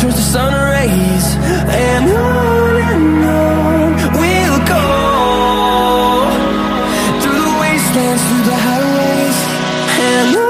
turns to sun rays. And on we'll go, through the wastelands, through the highways, and on.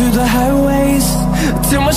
Through the highways, till my